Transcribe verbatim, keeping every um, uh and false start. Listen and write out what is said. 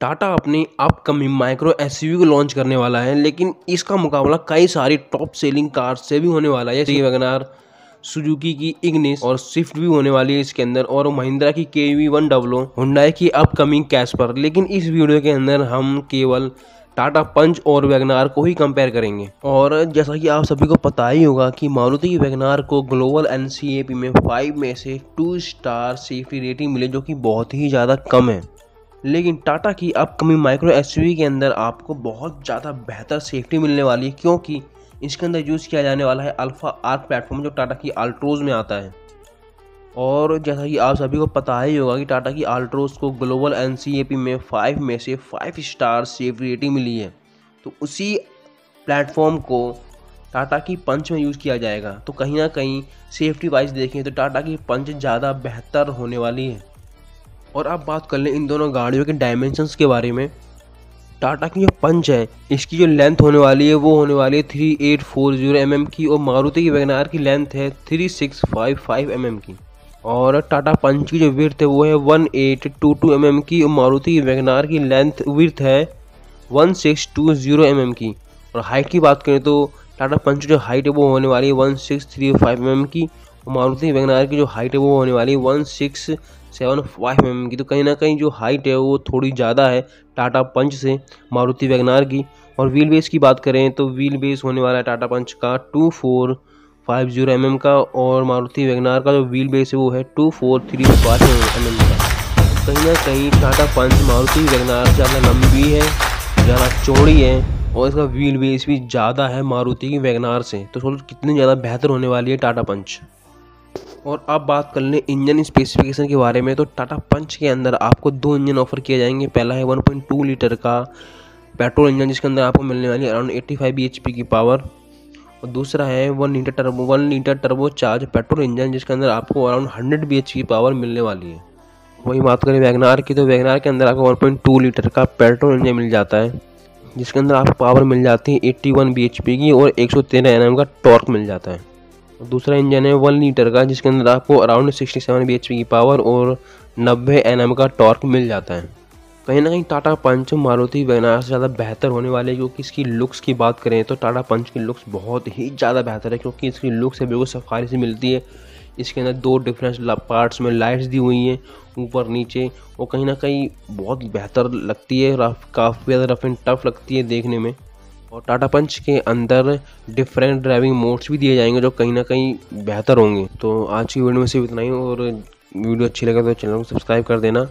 टाटा अपनी upcoming micro SUV को launch करने वाला है, लेकिन इसका मुकाबला कई सारी टॉप सेलिंग कार से भी होने वाला है, जैसे वेगनर, सुजुकी की इग्निस और स्विफ्ट भी होने वाली है इसके अंदर, और महिंद्रा की के वी वन, हुंडई की अपकमिंग कैस्पर। लेकिन इस वीडियो के अंदर हम केवल टाटा पंच और वेगनार को ही कंपेयर करेंगे। और जैसा कि आप सभी को पता ही होगा कि मारुति की वेगनार को global N C A P में फाइव में से टू स्टार सेफ्टी रेटिंग मिले, जो कि बहुत ही ज़्यादा कम है। लेकिन टाटा की अपकमिंग माइक्रो एसयूवी के अंदर आपको बहुत ज़्यादा बेहतर सेफ्टी मिलने वाली है, क्योंकि इसके अंदर यूज़ किया जाने वाला है अल्फा आर्क प्लेटफॉर्म, जो टाटा की आल्ट्रोज में आता है। और जैसा कि आप सभी को पता ही होगा कि टाटा की आल्ट्रोज को global N C A P में फाइव में से फाइव स्टार सेफ्टी रेटिंग मिली है, तो उसी प्लेटफॉर्म को टाटा की पंच में यूज़ किया जाएगा। तो कहीं ना कहीं सेफ्टी वाइज देखें तो टाटा की पंच ज़्यादा बेहतर होने वाली है। और अब बात कर लें इन दोनों गाड़ियों के डायमेंशंस के बारे में। टाटा की जो पंच है, इसकी जो लेंथ होने वाली है वो होने वाली है three eight four zero M M की, और मारुति की वेगनार की लेंथ है three six five five M M की। और टाटा पंच की जो विड्थ है वो है one eight two two M M की, और मारुति की वेगनार की लेंथ विड्थ है one six two zero M M की। और हाइट की बात करें तो टाटा पंच की जो हाइट है वो होने वाली है one six three five M M की, और मारुति वेगनार की जो हाइट है वो होने वाली है one six seven five M M की। तो कहीं ना कहीं जो हाइट है वो थोड़ी ज़्यादा है टाटा पंच से मारुति वेगनार की। और व्हील बेस की बात करें तो व्हील बेस होने वाला है टाटा पंच का two four five zero M M का, और मारुति वेगनार का जो व्हील बेस है वो है two four three five M M का। कहीं ना कहीं टाटा पंच मारुति वेगनार से ज़्यादा लंबी है, ज़्यादा चौड़ी है, और इसका व्हील बेस भी ज़्यादा है मारुति की वेगनार से। तो सोचो कितनी ज़्यादा बेहतर होने वाली है टाटा पंच। और अब बात कर लें इंजन स्पेसिफिकेशन के बारे में। तो टाटा पंच के अंदर आपको दो इंजन ऑफर किए जाएंगे। पहला है वन पॉइंट टू लीटर का पेट्रोल इंजन, जिसके अंदर आपको मिलने वाली है अराउंड पचासी बी एच पी की पावर, और दूसरा है one litre turbo one litre turbo charge petrol engine, जिसके अंदर आपको around hundred B H P की पावर मिलने वाली है। वही बात करें वेगनार की, तो वेगनार के अंदर आपको वन पॉइंट टू लीटर का पेट्रोल इंजन मिल जाता है, जिसके अंदर आपको पावर मिल जाती है इक्यासी बी एच पी की, और एक सौ तेरह एन एम का टॉर्क मिल जाता है। दूसरा इंजन है वन लीटर का, जिसके अंदर आपको अराउंड सड़सठ बी एच पी की पावर और नब्बे एन एम का टॉर्क मिल जाता है। कहीं ना कहीं टाटा पंच मारुति वेगनार से ज़्यादा बेहतर होने वाले, क्योंकि इसकी लुक्स की बात करें तो टाटा पंच की लुक्स बहुत ही ज़्यादा बेहतर है, क्योंकि इसकी लुक्स है बिल्कुल सफारी से मिलती है। इसके अंदर दो डिफरेंस पार्ट्स में लाइट्स दी हुई हैं ऊपर नीचे, और कहीं ना कहीं बहुत बेहतर लगती है, काफ़ी ज़्यादा रफ एंड टफ लगती है देखने में। और टाटा पंच के अंदर डिफरेंट ड्राइविंग मोड्स भी दिए जाएंगे, जो कहीं ना कहीं बेहतर होंगे। तो आज की वीडियो में सिर्फ इतना ही, और वीडियो अच्छी लगे तो चैनल को सब्सक्राइब कर देना।